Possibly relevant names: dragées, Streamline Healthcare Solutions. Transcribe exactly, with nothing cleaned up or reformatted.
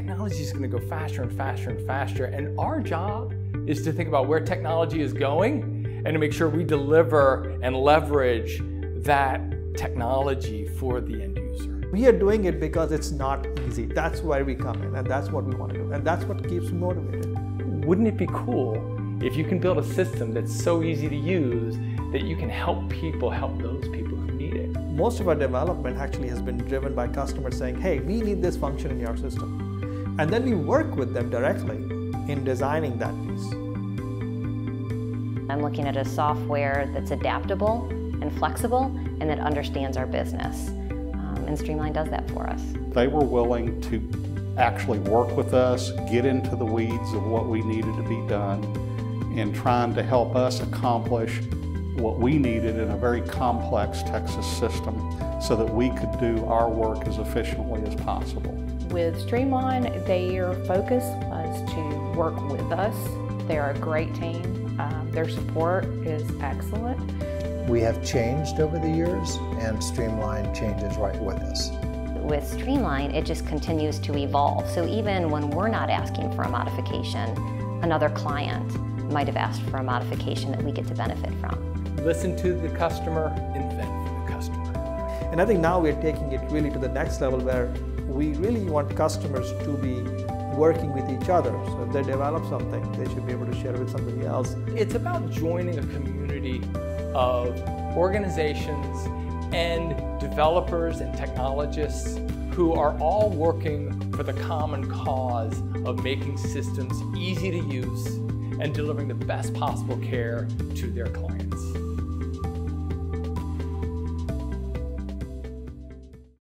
technology is going to go faster and faster and faster. And our job is to think about where technology is going and to make sure we deliver and leverage that technology for the end user. We are doing it because it's not easy. That's why we come in, and that's what we want to do. And that's what keeps me motivated. Wouldn't it be cool if you can build a system that's so easy to use that you can help people help those people who need it? Most of our development actually has been driven by customers saying, hey, we need this function in your system. And then we work with them directly in designing that piece. I'm looking at a software that's adaptable and flexible and that understands our business. Um, and Streamline does that for us. They were willing to actually work with us, get into the weeds of what we needed to be done, and trying to help us accomplish what we needed in a very complex Texas system so that we could do our work as efficiently as possible. With Streamline, their focus was to work with us. They are a great team. Um, their support is excellent. We have changed over the years, and Streamline changes right with us. With Streamline, it just continues to evolve. So even when we're not asking for a modification, another client might have asked for a modification that we get to benefit from. Listen to the customer, invent for the customer. And I think now we're taking it really to the next level where we really want customers to be working with each other. So if they develop something, they should be able to share it with somebody else. It's about joining a community of organizations and developers and technologists who are all working for the common cause of making systems easy to use and delivering the best possible care to their clients.